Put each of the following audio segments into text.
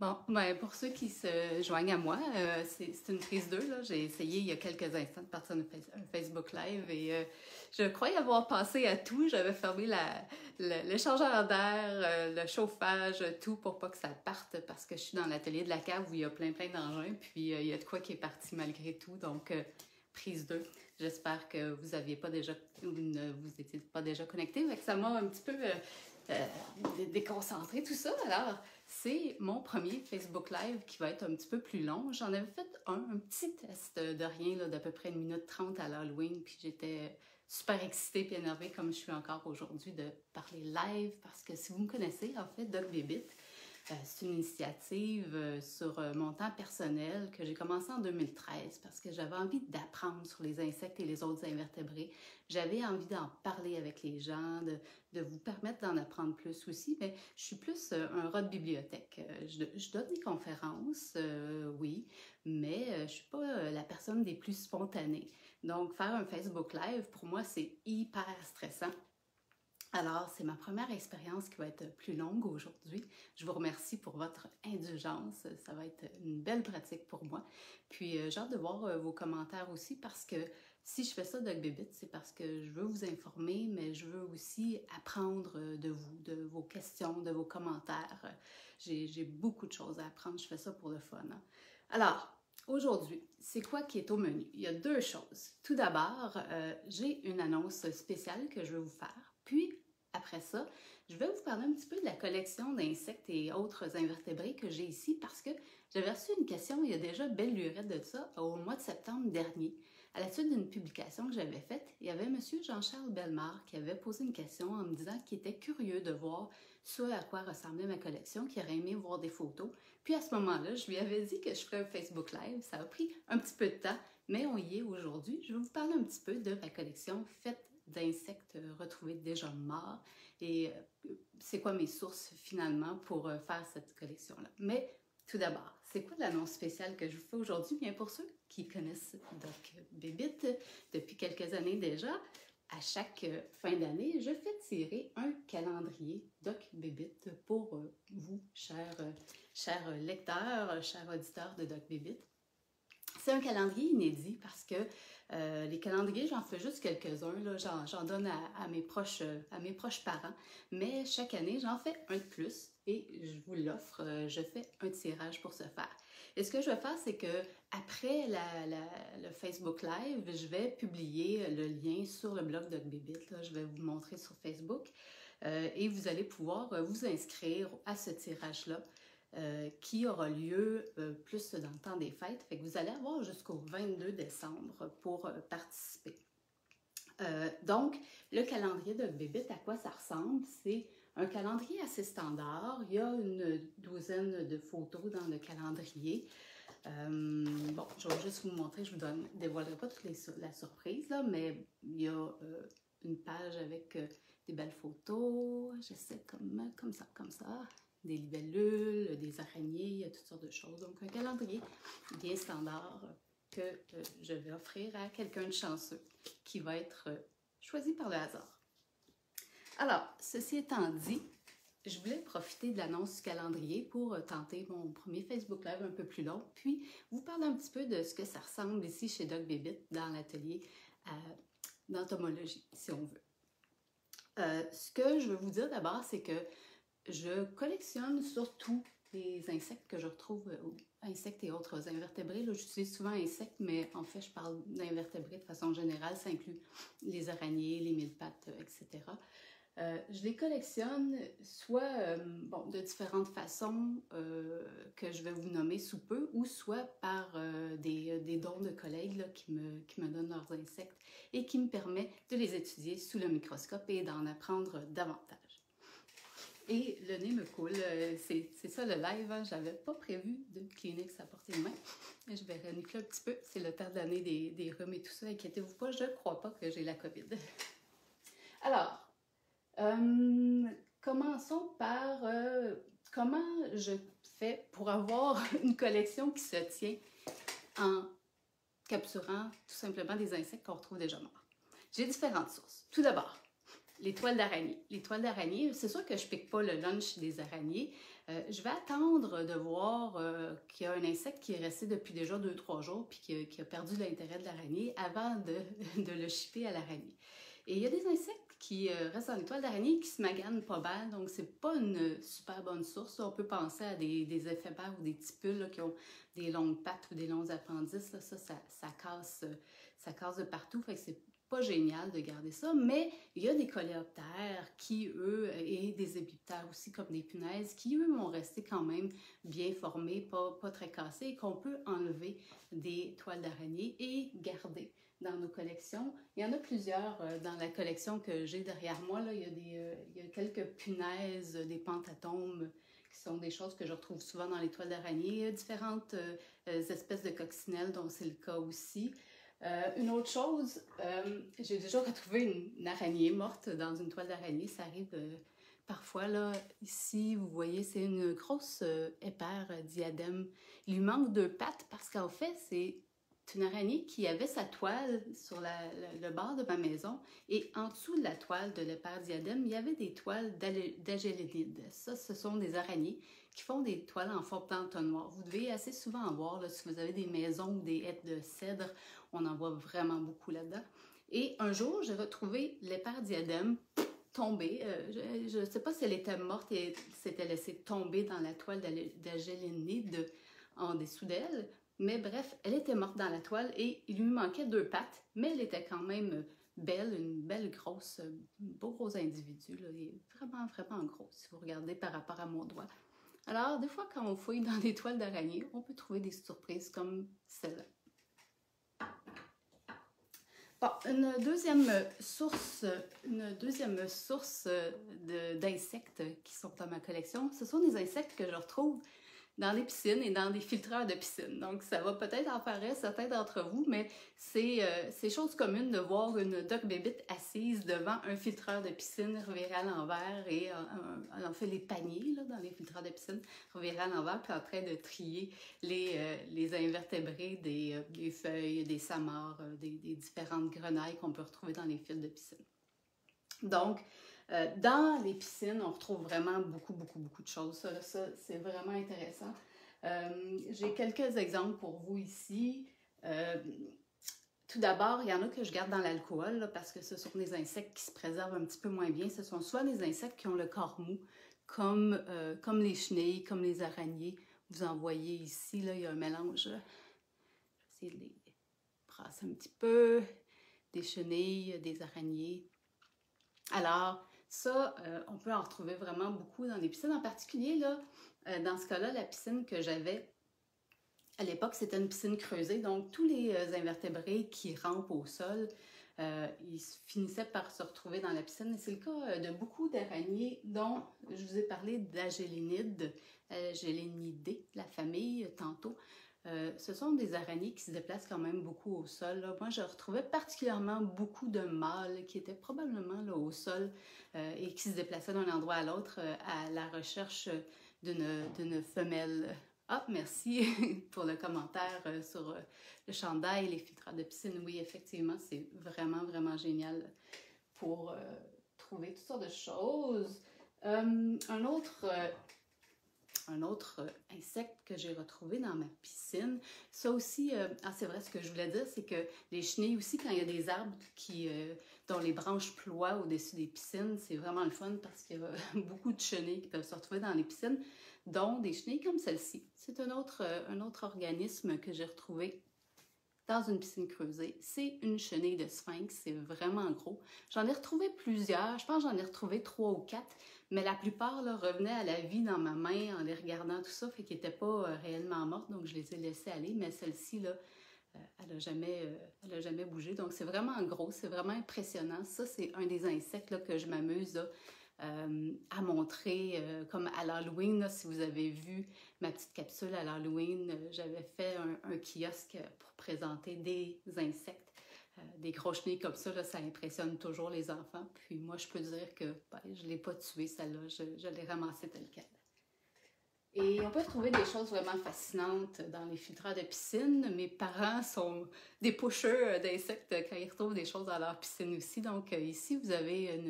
Bon, ben pour ceux qui se joignent à moi, c'est une prise 2. J'ai essayé il y a quelques instants de partir un Facebook Live et je croyais avoir passé à tout. J'avais fermé l'échangeur d'air, le chauffage, tout pour pas que ça parte parce que je suis dans l'atelier de la cave où il y a plein d'engins. Puis il y a de quoi qui est parti malgré tout. Donc, prise 2. J'espère que vous aviez pas déjà, vous ne vous étiez pas déjà connecté. Mais que ça m'a un petit peu déconcentré tout ça. Alors, c'est mon premier Facebook Live qui va être un petit peu plus long. J'en avais fait un petit test de rien d'à peu près 1 minute 30 à l'Halloween. Puis j'étais super excitée et énervée comme je suis encore aujourd'hui de parler live. Parce que si vous me connaissez, en fait, Doc Bébitte, c'est une initiative sur mon temps personnel que j'ai commencé en 2013 parce que j'avais envie d'apprendre sur les insectes et les autres invertébrés. J'avais envie d'en parler avec les gens, de vous permettre d'en apprendre plus aussi. Mais je suis plus un rat de bibliothèque. Je donne des conférences, oui, mais je ne suis pas la personne des plus spontanées. Donc, faire un Facebook Live, pour moi, c'est hyper stressant. Alors, c'est ma première expérience qui va être plus longue aujourd'hui. Je vous remercie pour votre indulgence. Ça va être une belle pratique pour moi. Puis, j'ai hâte de voir vos commentaires aussi parce que si je fais ça, Doc Bébitte, c'est parce que je veux vous informer, mais je veux aussi apprendre de vous, de vos questions, de vos commentaires. J'ai beaucoup de choses à apprendre. Je fais ça pour le fun. Hein? Alors, aujourd'hui, c'est quoi qui est au menu? Il y a deux choses. Tout d'abord, j'ai une annonce spéciale que je veux vous faire. Puis, après ça, je vais vous parler un petit peu de la collection d'insectes et autres invertébrés que j'ai ici parce que j'avais reçu une question il y a déjà belle lurette de ça au mois de septembre dernier. À la suite d'une publication que j'avais faite, il y avait M. Jean-Charles Belmar qui avait posé une question en me disant qu'il était curieux de voir ce à quoi ressemblait ma collection, qu'il aurait aimé voir des photos. Puis à ce moment-là, je lui avais dit que je ferais un Facebook Live. Ça a pris un petit peu de temps, mais on y est aujourd'hui. Je vais vous parler un petit peu de ma collection faite d'insectes retrouvés déjà morts et c'est quoi mes sources finalement pour faire cette collection-là. Mais tout d'abord, c'est quoi l'annonce spéciale que je vous fais aujourd'hui? Bien pour ceux qui connaissent Doc Bébitte depuis quelques années déjà, à chaque fin d'année, je fais tirer un calendrier Doc Bébitte pour vous, chers lecteurs, chers auditeurs de Doc Bébitte. C'est un calendrier inédit parce que les calendriers, j'en fais juste quelques-uns, j'en donne à mes proches parents, mais chaque année, j'en fais un de plus et je vous l'offre, je fais un tirage pour ce faire. Et ce que je vais faire, c'est que après le Facebook Live, je vais publier le lien sur le blog de Doc Bébitte, je vais vous le montrer sur Facebook et vous allez pouvoir vous inscrire à ce tirage-là. Qui aura lieu plus dans le temps des fêtes. Fait que vous allez avoir jusqu'au 22 décembre pour participer. Donc, le calendrier de Bébitte, à quoi ça ressemble? C'est un calendrier assez standard. Il y a une douzaine de photos dans le calendrier. Bon, je vais juste vous montrer, je ne vous dévoilerai pas toute la surprise, là, mais il y a une page avec des belles photos. Je sais, comme ça. Des libellules, des araignées, il y a toutes sortes de choses. Donc, un calendrier bien standard que je vais offrir à quelqu'un de chanceux qui va être choisi par le hasard. Alors, ceci étant dit, je voulais profiter de l'annonce du calendrier pour tenter mon premier Facebook Live un peu plus long, puis vous parler un petit peu de ce que ça ressemble ici chez Doc Bébitte dans l'atelier d'entomologie, si on veut. Ce que je veux vous dire d'abord, c'est que je collectionne surtout les insectes que je retrouve, insectes et autres invertébrés. Là, j'utilise souvent insectes, mais en fait, je parle d'invertébrés de façon générale. Ça inclut les araignées, les mille-pattes, etc. Je les collectionne soit bon, de différentes façons que je vais vous nommer sous peu, ou soit par des dons de collègues là, qui me donnent leurs insectes et qui me permettent de les étudier sous le microscope et d'en apprendre davantage. Et le nez me coule, c'est ça le live, hein? J'avais pas prévu de Kleenex à portée de main. Je vais renifler un petit peu, c'est le temps de l'année des rhumes et tout ça, inquiétez-vous pas, je crois pas que j'ai la COVID. Alors, commençons par comment je fais pour avoir une collection qui se tient en capturant tout simplement des insectes qu'on retrouve déjà morts. J'ai différentes sources. Tout d'abord, Les toiles d'araignée. Les toiles d'araignée, c'est sûr que je ne pique pas le lunch des araignées. Je vais attendre de voir qu'il y a un insecte qui est resté depuis déjà 2-3 jours puis qui a perdu l'intérêt de l'araignée avant de le chipper à l'araignée. Et il y a des insectes qui restent dans les toiles d'araignée qui se maganent pas mal, donc c'est pas une super bonne source. On peut penser à des éphébères ou des tipules là, qui ont des longues pattes ou des longs appendices. Là. Ça casse de partout, fait que c'est pas génial de garder ça, mais il y a des coléoptères qui, eux, et des épiptères aussi, comme des punaises, qui, eux, vont rester quand même bien formés, pas très cassés, et qu'on peut enlever des toiles d'araignée et garder dans nos collections. Il y en a plusieurs dans la collection que j'ai derrière moi. Là, il y a quelques punaises, des pentatomes, qui sont des choses que je retrouve souvent dans les toiles d'araignée, différentes espèces de coccinelles, dont c'est le cas aussi. Une autre chose, j'ai déjà retrouvé une araignée morte dans une toile d'araignée. Ça arrive parfois, là, ici, vous voyez, c'est une grosse épaire diadème. Il lui manque 2 pattes parce qu'en fait, c'est une araignée qui avait sa toile sur le bord de ma maison. Et en dessous de la toile de l'épaire diadème, il y avait des toiles d'agélénides. Ça, ce sont des araignées qui font des toiles en forme d'entonnoir. Vous devez assez souvent en voir, là, si vous avez des maisons ou des haies de cèdre, on en voit vraiment beaucoup là-dedans. Et un jour, j'ai retrouvé l'épaire diadème tombée. Je ne sais pas si elle était morte et s'était laissée tomber dans la toile d'agélénide en dessous d'elle, mais bref, elle était morte dans la toile et il lui manquait 2 pattes, mais elle était quand même belle, une belle grosse, beau gros individu, là. Il est vraiment, vraiment gros, si vous regardez par rapport à mon doigt. Alors, des fois, quand on fouille dans des toiles d'araignée, on peut trouver des surprises comme celle-là. Bon, une deuxième source d'insectes qui sont dans ma collection, ce sont des insectes que je retrouve dans les piscines et dans des filtreurs de piscine. Donc, ça va peut-être en faire rire certains d'entre vous, mais c'est chose commune de voir une Doc Bébitte assise devant un filtreur de piscine reviré à l'envers et on fait les paniers là, dans les filtreurs de piscine revirés à l'envers puis en train de trier les invertébrés des feuilles, des samarres, des différentes grenailles qu'on peut retrouver dans les fils de piscine. Donc, dans les piscines, on retrouve vraiment beaucoup de choses. Ça c'est vraiment intéressant. J'ai quelques exemples pour vous ici. Tout d'abord, il y en a que je garde dans l'alcool là, parce que ce sont des insectes qui se préservent un petit peu moins bien. Ce sont soit des insectes qui ont le corps mou, comme les chenilles, comme les araignées. Vous en voyez ici, là, il y a un mélange. Je vais essayer de les brasser un petit peu. Des chenilles, des araignées. Alors, ça, on peut en retrouver vraiment beaucoup dans les piscines. En particulier, là, dans ce cas-là, la piscine que j'avais à l'époque, c'était une piscine creusée. Donc, tous les invertébrés qui rampent au sol, ils finissaient par se retrouver dans la piscine. Et c'est le cas de beaucoup d'araignées dont je vous ai parlé d'agélinides, agélinidae, la famille, tantôt. Ce sont des araignées qui se déplacent quand même beaucoup au sol. Là. Moi, je retrouvais particulièrement beaucoup de mâles qui étaient probablement là, au sol et qui se déplaçaient d'un endroit à l'autre à la recherche d'une femelle. Ah, merci pour le commentaire sur le chandail et les filtreurs de piscine. Oui, effectivement, c'est vraiment, vraiment génial pour trouver toutes sortes de choses. Un autre insecte que j'ai retrouvé dans ma piscine. Ça aussi, c'est vrai, ce que je voulais dire, c'est que les chenilles aussi, quand il y a des arbres dont les branches ploient au-dessus des piscines, c'est vraiment le fun parce qu'il y a beaucoup de chenilles qui peuvent se retrouver dans les piscines, dont des chenilles comme celle-ci. C'est un autre organisme que j'ai retrouvé dans une piscine creusée. C'est une chenille de sphinx, c'est vraiment gros. J'en ai retrouvé plusieurs, je pense que j'en ai retrouvé 3 ou 4, mais la plupart là, revenaient à la vie dans ma main en les regardant tout ça, fait qu'ils n'étaient pas réellement mortes, donc je les ai laissées aller, mais celle-ci, là, elle n'a jamais bougé, donc c'est vraiment gros, c'est vraiment impressionnant. Ça, c'est un des insectes là, que je m'amuse à montrer, comme à l'Halloween, là, si vous avez vu ma petite capsule à l'Halloween, j'avais fait un kiosque pour présenter des insectes, des gros chenilles comme ça, là, ça impressionne toujours les enfants. Puis moi, je peux dire que ben, je ne l'ai pas tué, celle-là, je l'ai ramassée telle quelle. Et on peut trouver des choses vraiment fascinantes dans les filtreurs de piscine. Mes parents sont des pocheurs d'insectes quand ils retrouvent des choses dans leur piscine aussi. Donc ici, vous avez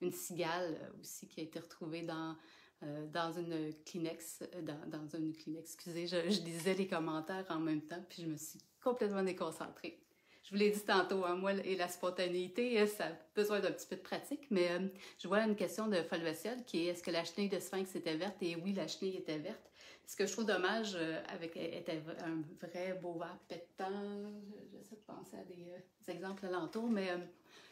une cigale aussi qui a été retrouvée dans une Kleenex. Dans une Kleenex, excusez, je lisais les commentaires en même temps, puis je me suis complètement déconcentrée. Je vous l'ai dit tantôt, hein, moi et la spontanéité, ça a besoin d'un petit peu de pratique, mais je vois une question de Folveciel qui est: est-ce que la chenille de sphinx était verte? Et oui, la chenille était verte. Ce que je trouve dommage, était un vrai beau vert pétant. J'essaie de penser à des exemples alentours, mais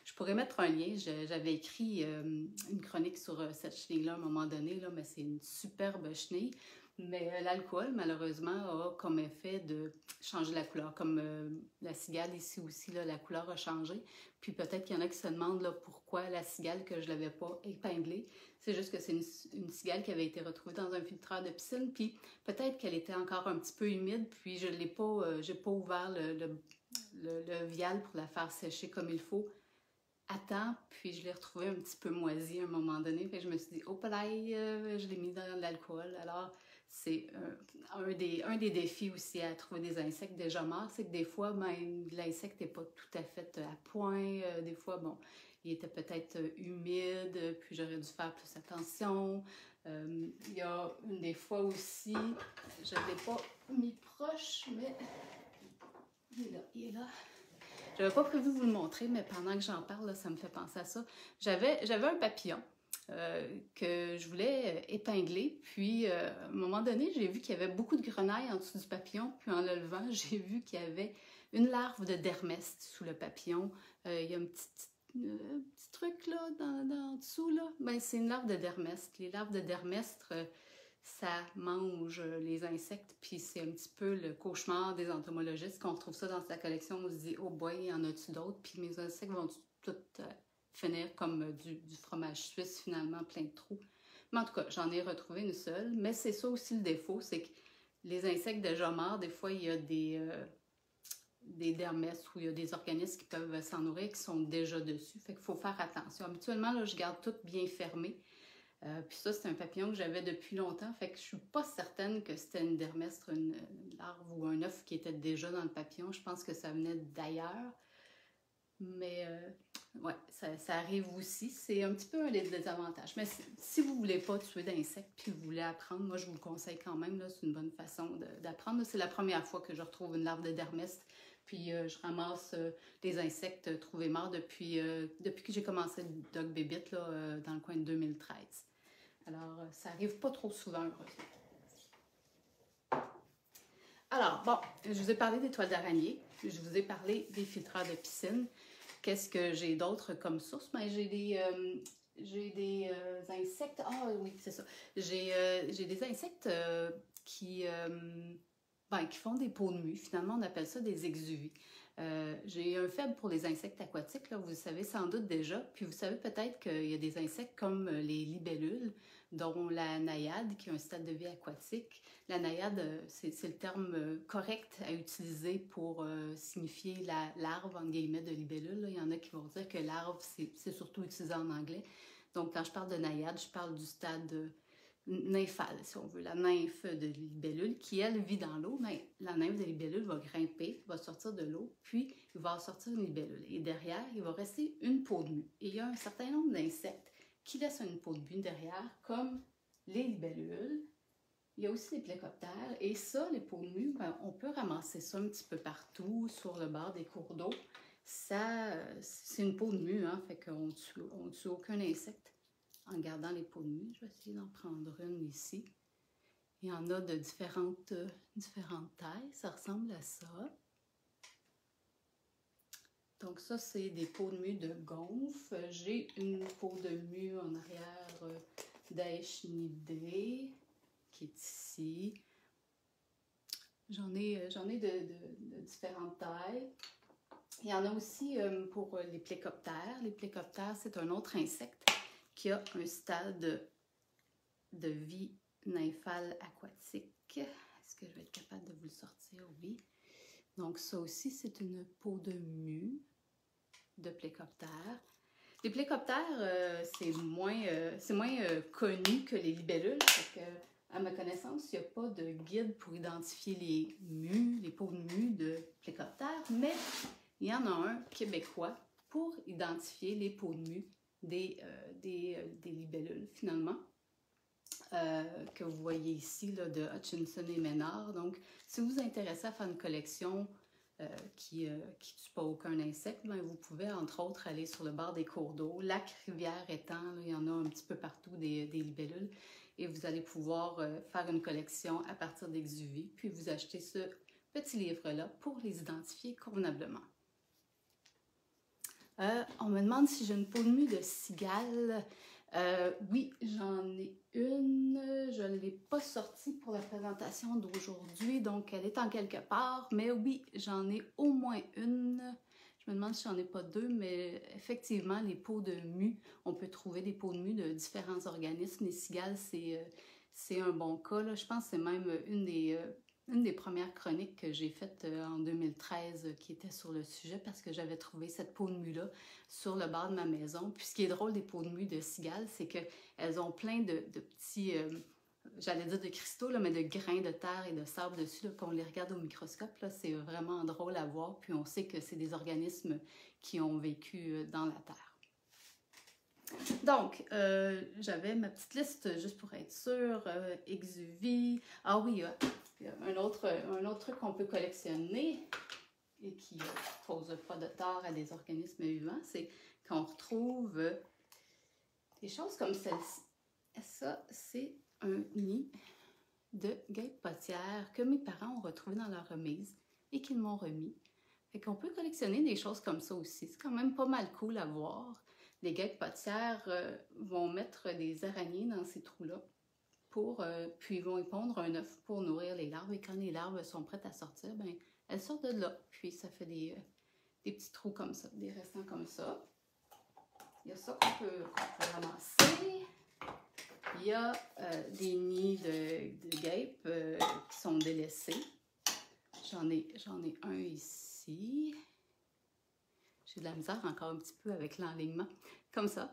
je pourrais mettre un lien. J'avais écrit une chronique sur cette chenille-là à un moment donné, là, mais c'est une superbe chenille. Mais l'alcool, malheureusement, a comme effet de changer la couleur, comme la cigale ici aussi, là, la couleur a changé. Puis peut-être qu'il y en a qui se demandent là, pourquoi la cigale que je ne l'avais pas épinglée. C'est juste que c'est une cigale qui avait été retrouvée dans un filtreur de piscine, puis peut-être qu'elle était encore un petit peu humide, puis je n'ai pas, pas ouvert le vial pour la faire sécher comme il faut. Attends, puis je l'ai retrouvée un petit peu moisie à un moment donné. Fait que je me suis dit, oh palais, je l'ai mis dans l'alcool, alors... C'est un des défis aussi à trouver des insectes déjà morts, c'est que des fois, même l'insecte n'est pas tout à fait à point. Des fois, bon, il était peut-être humide, puis j'aurais dû faire plus attention. Il y a une des fois aussi, je ne l'avais pas mis proche, mais il est là, il est là. Je n'avais pas prévu de vous le montrer, mais pendant que j'en parle, là, ça me fait penser à ça. J'avais un papillon. Que je voulais épingler, puis à un moment donné, j'ai vu qu'il y avait beaucoup de grenailles en dessous du papillon, puis en le levant, j'ai vu qu'il y avait une larve de dermeste sous le papillon. Il y a un petit truc là, en dessous, là. Ben, c'est une larve de dermeste. Les larves de dermeste, ça mange les insectes, puis c'est un petit peu le cauchemar des entomologistes. Quand on retrouve ça dans sa collection, on se dit « Oh boy, il y en a-tu d'autres? » Puis mes insectes vont toutes... finir comme du fromage suisse, finalement, plein de trous. Mais en tout cas, j'en ai retrouvé une seule. Mais c'est ça aussi le défaut, c'est que les insectes déjà morts, des fois, il y a des dermestes ou il y a des organismes qui peuvent s'en nourrir, qui sont déjà dessus. Fait qu'il faut faire attention. Habituellement, là, je garde tout bien fermé. Puis ça, c'est un papillon que j'avais depuis longtemps. Fait que je suis pas certaine que c'était une dermeste, une larve ou un œuf qui était déjà dans le papillon. Je pense que ça venait d'ailleurs. Mais... oui, ça arrive aussi. C'est un petit peu un des désavantages. Mais si vous ne voulez pas tuer d'insectes puis vous voulez apprendre, moi, je vous le conseille quand même. C'est une bonne façon d'apprendre. C'est la première fois que je retrouve une larve de dermeste. Puis, je ramasse des insectes trouvés morts depuis que j'ai commencé Doc Bébitte, là, dans le coin de 2013. Alors, ça n'arrive pas trop souvent, heureusement. Alors, bon, je vous ai parlé des toiles d'araignée. Je vous ai parlé des filtreurs de piscine. Qu'est-ce que j'ai d'autre comme source? Ben, j'ai des insectes. Ah oui, c'est ça. J'ai des insectes qui font des peaux de mue. Finalement, on appelle ça des exuvies. J'ai un faible pour les insectes aquatiques, là, vous le savez sans doute déjà. Puis vous savez peut-être qu'il y a des insectes comme les libellules, dont la naïade, qui a un stade de vie aquatique. La naïade, c'est le terme correct à utiliser pour signifier la larve, entre guillemets, de libellule. Là. Il y en a qui vont dire que larve, c'est surtout utilisé en anglais. Donc, quand je parle de naïade, je parle du stade nymphal, si on veut, la nymphe de libellule, qui, elle, vit dans l'eau. Mais la nymphe de libellule va grimper, va sortir de l'eau, puis il va sortir une libellule. Et derrière, il va rester une peau de mue. Et il y a un certain nombre d'insectes qui laissent une peau de mue derrière, comme les libellules. Il y a aussi les plécoptères. Et ça, les peaux de mue, ben, on peut ramasser ça un petit peu partout, sur le bord des cours d'eau. Ça, c'est une peau de mue, hein, fait qu'on ne tue aucun insecte en gardant les peaux de mue. Je vais essayer d'en prendre une ici. Il y en a de différentes tailles. Ça ressemble à ça. Donc ça, c'est des peaux de mue de gonfle. J'ai une peau de mue en arrière d'Aechnidea qui est ici. J'en ai de différentes tailles. Il y en a aussi pour les plécoptères. Les plécoptères, c'est un autre insecte qui a un stade de vie nymphale aquatique. Est-ce que je vais être capable de vous le sortir? Oui. Donc ça aussi, c'est une peau de mue de plécoptère. Les plécoptères, c'est moins connu que les libellules. À ma connaissance, il n'y a pas de guide pour identifier les mues, les peaux de mues de plécoptères, mais il y en a un québécois pour identifier les peaux de mues des libellules, finalement, que vous voyez ici, là, de Hutchinson et Ménard. Donc, si vous vous intéressez à faire une collection qui ne tue pas aucun insecte, ben, vous pouvez, entre autres, aller sur le bord des cours d'eau, lac, rivière, étang, là, il y en a un petit peu partout des libellules, et vous allez pouvoir faire une collection à partir d'exuvés, puis vous achetez ce petit livre-là pour les identifier convenablement. On me demande si j'ai une peau de mue de cigale. Oui, j'en ai une. Je ne l'ai pas sortie pour la présentation d'aujourd'hui, donc elle est en quelque part. Mais oui, j'en ai au moins une. Je me demande si j'en ai pas deux, mais effectivement, les peaux de mue, on peut trouver des peaux de mue de différents organismes. Les cigales, c'est un bon cas, là. Je pense que c'est même une des premières chroniques que j'ai faites en 2013 qui était sur le sujet parce que j'avais trouvé cette peau de mue-là sur le bord de ma maison. Puis ce qui est drôle des peaux de mue de cigales, c'est qu'elles ont plein de petits, j'allais dire de cristaux, là, mais de grains de terre et de sable dessus. Là, quand on les regarde au microscope, c'est vraiment drôle à voir. Puis on sait que c'est des organismes qui ont vécu dans la terre. Donc, j'avais ma petite liste, juste pour être sûre, exuvie. Ah oui, un autre truc qu'on peut collectionner et qui ne cause pas de tort à des organismes vivants, c'est qu'on retrouve des choses comme celle-ci. Ça, c'est un nid de guêpes potières que mes parents ont retrouvé dans leur remise et qu'ils m'ont remis. Fait qu'on peut collectionner des choses comme ça aussi. C'est quand même pas mal cool à voir. Les guêpes potières vont mettre des araignées dans ces trous-là, puis ils vont pondre un œuf pour nourrir les larves. Et quand les larves sont prêtes à sortir, ben, elles sortent de là. Puis ça fait des petits trous comme ça, des restants comme ça. Il y a ça qu'on peut ramasser. Il y a des nids de guêpes qui sont délaissés. J'en ai un ici. J'ai de la misère encore un petit peu avec l'enlignement, comme ça.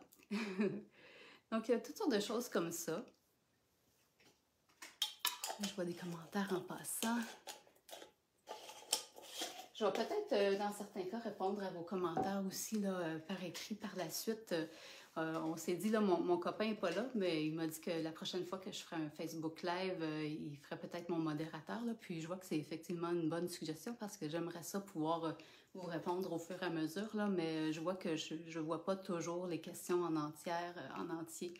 Donc, il y a toutes sortes de choses comme ça. Je vois des commentaires en passant. Je vais peut-être, dans certains cas, répondre à vos commentaires aussi, là, par écrit, par la suite. On s'est dit, là, mon copain n'est pas là, mais il m'a dit que la prochaine fois que je ferai un Facebook Live, il ferait peut-être mon modérateur, là. Puis je vois que c'est effectivement une bonne suggestion parce que j'aimerais ça pouvoir vous répondre au fur et à mesure, là, mais je vois que je ne vois pas toujours les questions en entier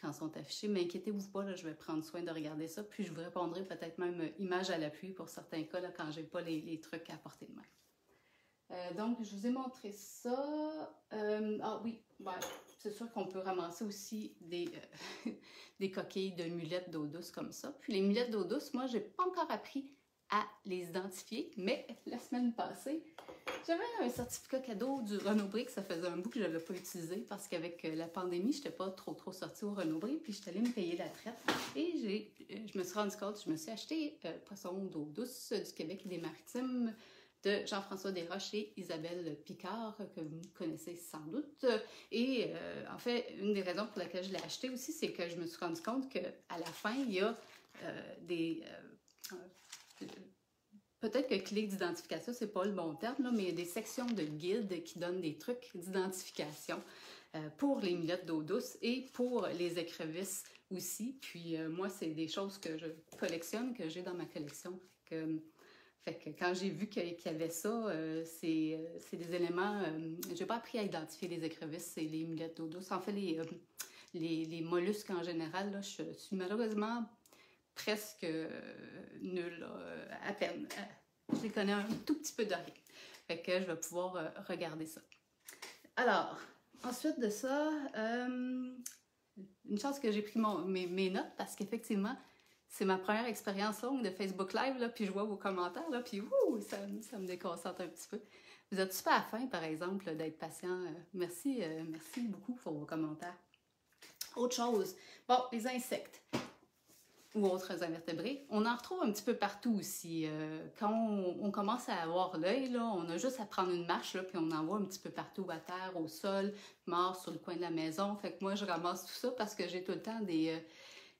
quand sont affichées. Mais inquiétez-vous pas, là, je vais prendre soin de regarder ça, puis je vous répondrai peut-être même image à l'appui pour certains cas, là, quand je n'ai pas les trucs à portée de main. Donc, je vous ai montré ça. Ah oui, ouais, c'est sûr qu'on peut ramasser aussi des coquilles de mulettes d'eau douce comme ça. Puis les mulettes d'eau douce, moi, j'ai pas encore appris à les identifier, mais la semaine passée, j'avais un certificat cadeau du Renaud-Bray que ça faisait un bout que je n'avais pas utilisé parce qu'avec la pandémie, je n'étais pas trop sortie au Renaud-Bray, puis je suis allée me payer la traite et je me suis rendue compte, je me suis acheté poisson d'eau douce du Québec et des Maritimes de Jean-François Desroches et Isabelle Picard, que vous connaissez sans doute. Et en fait, une des raisons pour laquelle je l'ai acheté aussi, c'est que je me suis rendu compte qu'à la fin, il y a peut-être que clé d'identification, c'est pas le bon terme, là, mais il y a des sections de guides qui donnent des trucs d'identification pour les mulettes d'eau douce et pour les écrevisses aussi. Puis moi, c'est des choses que je collectionne, que j'ai dans ma collection. Fait que quand j'ai vu qu'il y avait ça, c'est des éléments... j'ai pas appris à identifier les écrevisses et les mulettes d'eau douce. En fait, les mollusques en général, là, je suis malheureusement presque nulle, à peine. Je les connais un tout petit peu de rien. Fait que je vais pouvoir regarder ça. Alors, ensuite de ça, une chance que j'ai pris mes notes parce qu'effectivement, c'est ma première expérience longue de Facebook Live, là, puis je vois vos commentaires, là, puis ouh, ça me déconcentre un petit peu. Vous êtes super à la fin, par exemple, d'être patient. Merci beaucoup pour vos commentaires. Autre chose, bon, les insectes ou autres invertébrés, on en retrouve un petit peu partout aussi. Quand on commence à avoir l'œil, on a juste à prendre une marche, là, puis on en voit un petit peu partout, à terre, au sol, mort, sur le coin de la maison. Fait que moi, je ramasse tout ça parce que j'ai tout le temps des...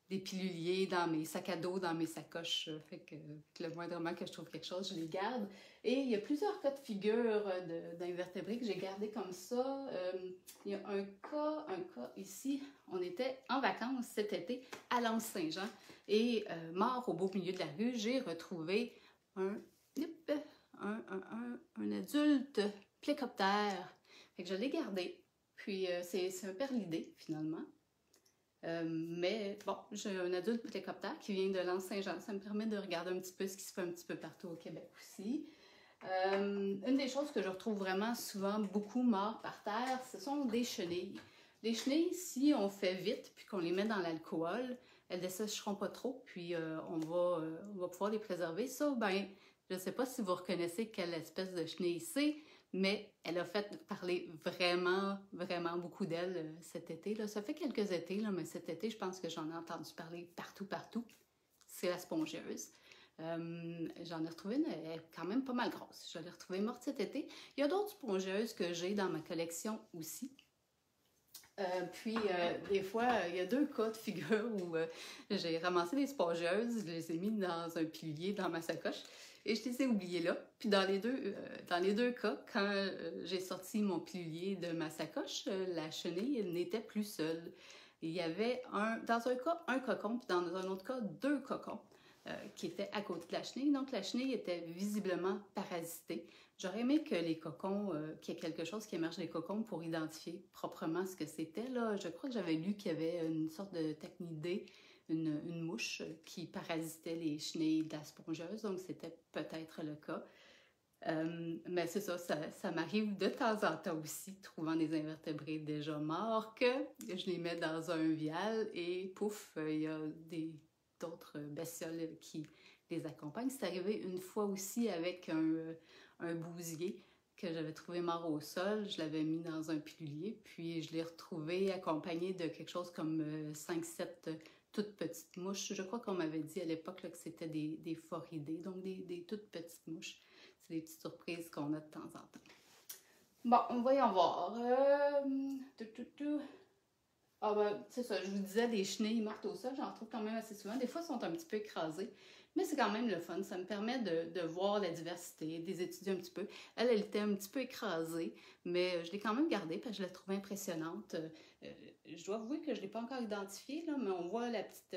des piluliers dans mes sacs à dos, dans mes sacoches. Fait que le moindrement que je trouve quelque chose, je les garde. Et il y a plusieurs cas de figure d'invertébrés que j'ai gardés comme ça. Il y a un cas ici. On était en vacances cet été à l'Anse-Saint-Jean. Et mort au beau milieu de la rue, j'ai retrouvé un adulte plécoptère. Fait que je l'ai gardé. Puis c'est un perlidé finalement. Mais bon, j'ai un adulte plécoptère qui vient de l'Anse-Saint-Jean. Ça me permet de regarder un petit peu ce qui se fait un petit peu partout au Québec aussi. Une des choses que je retrouve vraiment souvent beaucoup morts par terre, ce sont des chenilles. Les chenilles, si on fait vite puis qu'on les met dans l'alcool, elles ne sécheront pas trop, puis on va pouvoir les préserver. Ça, ben, je ne sais pas si vous reconnaissez quelle espèce de chenille c'est, mais elle a fait parler vraiment, vraiment beaucoup d'elle cet été. Là. Ça fait quelques étés, là, mais cet été, je pense que j'en ai entendu parler partout, partout. C'est la spongieuse. J'en ai retrouvé une, elle est quand même pas mal grosse. Je l'ai retrouvée morte cet été. Il y a d'autres spongieuses que j'ai dans ma collection aussi. Puis, des fois, il y a deux cas de figure où j'ai ramassé des spongieuses, je les ai mis dans un pilier dans ma sacoche. Et je les ai oubliés là. Puis dans les deux cas, quand j'ai sorti mon pilulier de ma sacoche, la chenille n'était plus seule. Il y avait dans un cas un cocon, puis dans un autre cas deux cocons qui étaient à côté de la chenille. Donc la chenille était visiblement parasitée. J'aurais aimé que les cocons, qu'il y ait quelque chose qui émerge des cocons pour identifier proprement ce que c'était. Là, je crois que j'avais lu qu'il y avait une sorte de tachnidée. Une mouche qui parasitait les chenilles de la spongieuse, donc c'était peut-être le cas. Mais c'est ça, ça m'arrive de temps en temps aussi, trouvant des invertébrés déjà morts, que je les mets dans un vial et pouf, il y a d'autres bestioles qui les accompagnent. C'est arrivé une fois aussi avec un bousier que j'avais trouvé mort au sol, je l'avais mis dans un pilulier, puis je l'ai retrouvé accompagné de quelque chose comme 5-7 toutes petites mouches. Je crois qu'on m'avait dit à l'époque que c'était des foridés, donc des toutes petites mouches. C'est des petites surprises qu'on a de temps en temps. Bon, voyons voir. Ah ben, c'est ça, je vous disais des chenilles mortes au sol, j'en retrouve quand même assez souvent. Des fois, elles sont un petit peu écrasées, mais c'est quand même le fun. Ça me permet de voir la diversité, de les étudier un petit peu. Elle était un petit peu écrasée, mais je l'ai quand même gardée parce que je la trouvais impressionnante. Je dois avouer que je ne l'ai pas encore identifiée, là, mais on voit la petite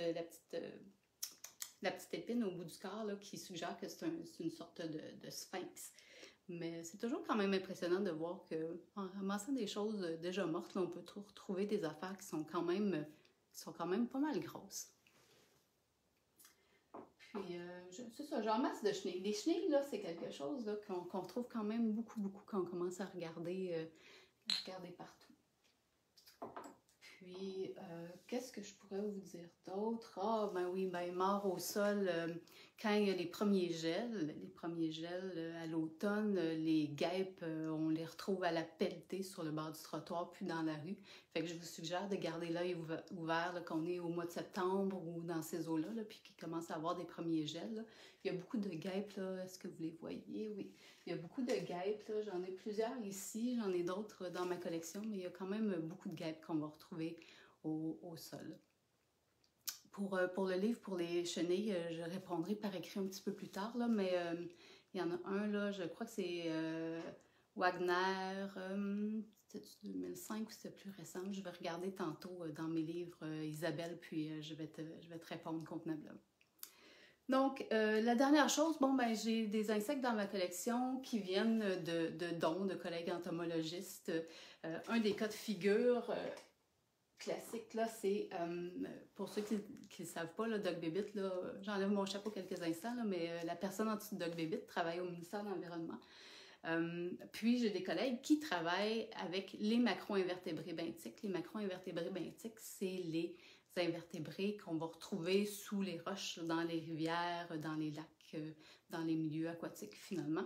épine au bout du corps là, qui suggère que c'est une sorte de sphinx. Mais c'est toujours quand même impressionnant de voir qu'en ramassant des choses déjà mortes, là, on peut retrouver des affaires qui sont quand même pas mal grosses. Puis, c'est ça, j'en masse de chenilles. Les chenilles, là, c'est quelque chose qu'on retrouve quand même beaucoup, beaucoup quand on commence à regarder partout. Puis, qu'est-ce que je pourrais vous dire d'autre? Ah, ben oui, ben mort au sol, quand il y a les premiers gels à l'automne, les guêpes, on les retrouve à la pelletée sur le bord du trottoir, puis dans la rue. Fait que je vous suggère de garder l'œil ouvert, qu'on est au mois de septembre ou dans ces eaux-là, là, puis qu'il commence à avoir des premiers gels. Là. Il y a beaucoup de guêpes, là, est-ce que vous les voyez? Oui, il y a beaucoup de guêpes, là, j'en ai plusieurs ici, j'en ai d'autres dans ma collection, mais il y a quand même beaucoup de guêpes qu'on va retrouver au sol. Pour le livre, pour les chenilles, je répondrai par écrit un petit peu plus tard, là, mais il y en a un, là, je crois que c'est Wagner, c'était 2005 ou c'était plus récent. Je vais regarder tantôt dans mes livres, Isabelle, puis je vais te répondre convenablement. Donc, la dernière chose, bon, ben, j'ai des insectes dans ma collection qui viennent de dons de collègues entomologistes. Un des cas de figure... classique, là, c'est, pour ceux qui ne le savent pas, là, Doc Bébitte, là, j'enlève mon chapeau quelques instants, là, mais la personne en dessous de Doc Bébitte travaille au ministère de l'Environnement. Puis, j'ai des collègues qui travaillent avec les macro-invertébrés benthiques. Les macro-invertébrés benthiques, c'est les invertébrés qu'on va retrouver sous les roches, dans les rivières, dans les lacs, dans les milieux aquatiques, finalement.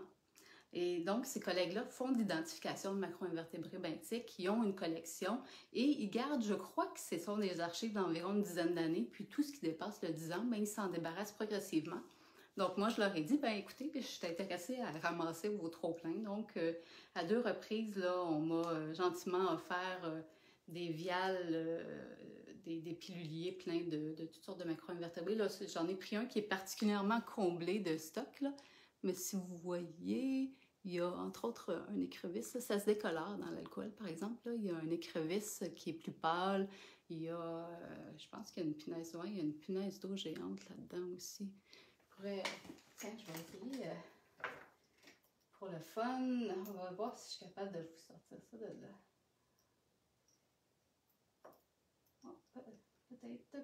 Et donc, ces collègues-là font de l'identification de macro-invertébrés benthiques, qui ont une collection et ils gardent, je crois que ce sont des archives d'environ une dizaine d'années, puis tout ce qui dépasse le 10 ans, ben, ils s'en débarrassent progressivement. Donc, moi, je leur ai dit, ben écoutez, je suis intéressée à ramasser vos trop-pleins. Donc, à deux reprises, là, on m'a gentiment offert des viales des piluliers pleins de toutes sortes de macro-invertébrés. J'en ai pris un qui est particulièrement comblé de stock, là. Mais si vous voyez, il y a entre autres un écrevisse, là, ça se décolore dans l'alcool par exemple. Là. Il y a un écrevisse qui est plus pâle, il y a, je pense qu'il y a une punaise d'eau, il y a une punaise d'eau géante là-dedans aussi. Je pourrais... Tiens, je vais essayer pour le fun, on va voir si je suis capable de vous sortir ça de là.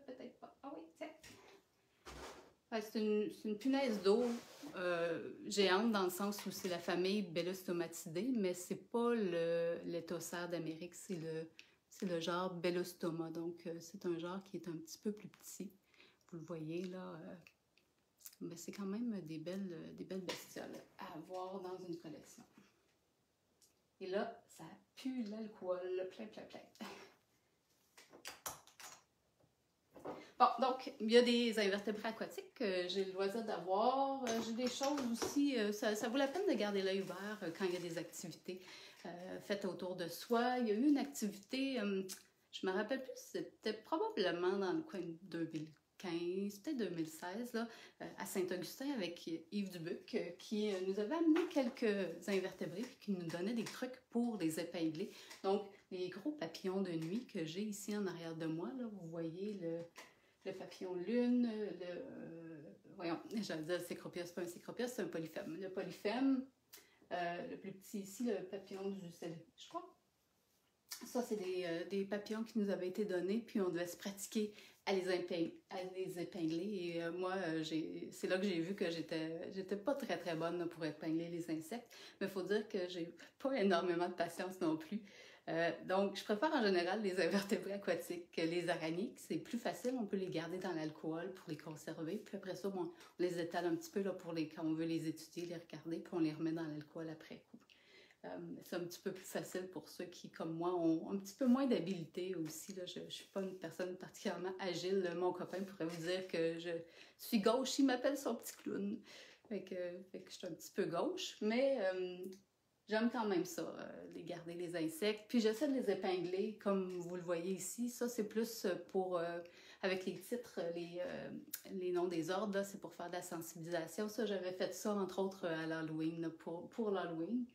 Peut-être pas. Ah oui, tiens! Ouais, c'est une punaise d'eau géante dans le sens où c'est la famille Bellostomatidae, mais c'est pas l'éthossaire d'Amérique, c'est le genre Bellostoma. Donc, c'est un genre qui est un petit peu plus petit. Vous le voyez là. Mais c'est quand même des belles bestioles à avoir dans une collection. Et là, ça pue l'alcool, plein. Bon, donc, il y a des invertébrés aquatiques que j'ai le loisir d'avoir. J'ai des choses aussi, ça vaut la peine de garder l'œil ouvert quand il y a des activités faites autour de soi. Il y a eu une activité, je me rappelle plus, c'était probablement dans le coin de 2015, peut-être 2016, là, à Saint-Augustin avec Yves Dubuc, qui nous avait amené quelques invertébrés et qui nous donnait des trucs pour les épingler. Donc, les gros papillons de nuit que j'ai ici en arrière de moi, là, vous voyez le papillon lune, voyons, j'allais dire cécropias, c'est pas un cécropias, c'est un polyphème. Le polyphème, le plus petit ici, le papillon du sel, je crois. Ça, c'est des papillons qui nous avaient été donnés, puis on devait se pratiquer à les épingler. Et moi, c'est là que j'ai vu que j'étais pas très bonne là, pour épingler les insectes. Mais il faut dire que j'ai pas énormément de patience non plus. Donc, je préfère en général les invertébrés aquatiques, les araignées, c'est plus facile, on peut les garder dans l'alcool pour les conserver, puis après ça, bon, on les étale un petit peu là, quand on veut les étudier, les regarder, puis on les remet dans l'alcool après coup. C'est un petit peu plus facile pour ceux qui, comme moi, ont un petit peu moins d'habileté aussi. Là. Je ne suis pas une personne particulièrement agile. Mon copain pourrait vous dire que je suis gauche, il m'appelle son petit clown. Fait que je suis un petit peu gauche, mais... J'aime quand même ça, les garder, les insectes. Puis j'essaie de les épingler, comme vous le voyez ici. Ça, c'est plus pour, avec les titres, les noms des ordres, c'est pour faire de la sensibilisation. Ça, j'avais fait ça, entre autres, à l'Halloween, pour l'Halloween.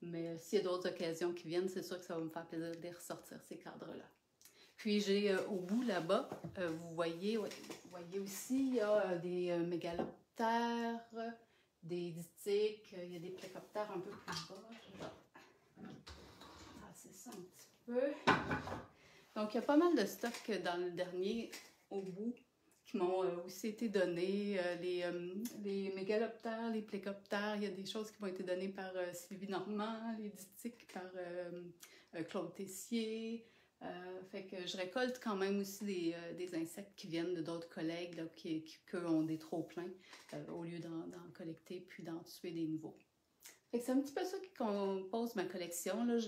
Mais s'il y a d'autres occasions qui viennent, c'est sûr que ça va me faire plaisir de les ressortir, ces cadres-là. Puis j'ai, au bout, là-bas, vous voyez aussi, il y a des mégaloptères... des dithyques, il y a des plécoptères un peu plus bas. Ah, c'est ça un petit peu. Donc, il y a pas mal de stocks dans le dernier, au bout, qui m'ont aussi été donnés. Les mégaloptères, les plécoptères, il y a des choses qui m'ont été données par Sylvie Normand, les dithyques par Claude Tessier. Fait que je récolte quand même aussi des insectes qui viennent de d'autres collègues là, qui ont des trop-pleins au lieu d'en collecter puis d'en tuer des nouveaux. C'est un petit peu ça qui compose ma collection. Là.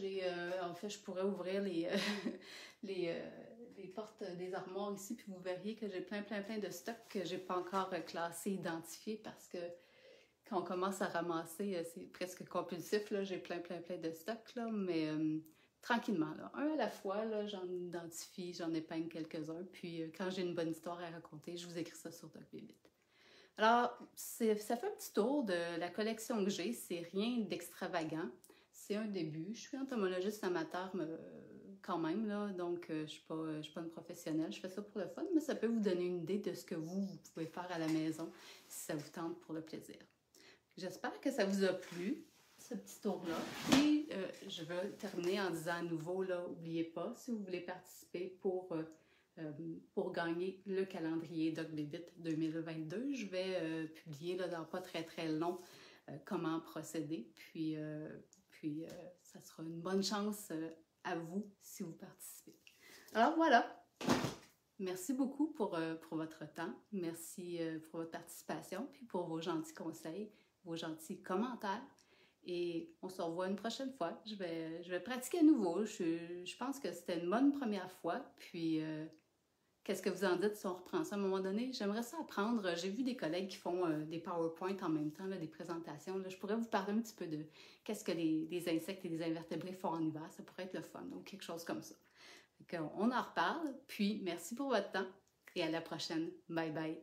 En fait, je pourrais ouvrir les portes des armoires ici puis vous verriez que j'ai plein de stocks que j'ai pas encore classés, identifiés parce que quand on commence à ramasser, c'est presque compulsif. J'ai plein de stocks, là, mais... tranquillement, là. Un à la fois, j'en identifie, j'en épingle quelques-uns, puis quand j'ai une bonne histoire à raconter, je vous écris ça sur Doc Bébitte. Alors, ça fait un petit tour de la collection que j'ai, c'est rien d'extravagant, c'est un début. Je suis entomologiste amateur mais, quand même, là, donc je suis pas une professionnelle, je fais ça pour le fun, mais ça peut vous donner une idée de ce que vous pouvez faire à la maison, si ça vous tente pour le plaisir. J'espère que ça vous a plu. Ce petit tour-là. Et je veux terminer en disant à nouveau, là, n'oubliez pas, si vous voulez participer pour gagner le calendrier Doc Bébitte 2022, je vais publier là, dans pas très long comment procéder. Puis, ça sera une bonne chance à vous si vous participez. Alors voilà, merci beaucoup pour votre temps, merci pour votre participation, puis pour vos gentils conseils, vos gentils commentaires. Et on se revoit une prochaine fois. Je vais pratiquer à nouveau. Je pense que c'était une bonne première fois. Puis, qu'est-ce que vous en dites si on reprend ça à un moment donné? J'aimerais ça apprendre. J'ai vu des collègues qui font des PowerPoint en même temps, là, des présentations. Là, je pourrais vous parler un petit peu de qu'est-ce que les insectes et les invertébrés font en hiver. Ça pourrait être le fun ou quelque chose comme ça. qu'on en reparle. Puis, merci pour votre temps et à la prochaine. Bye bye.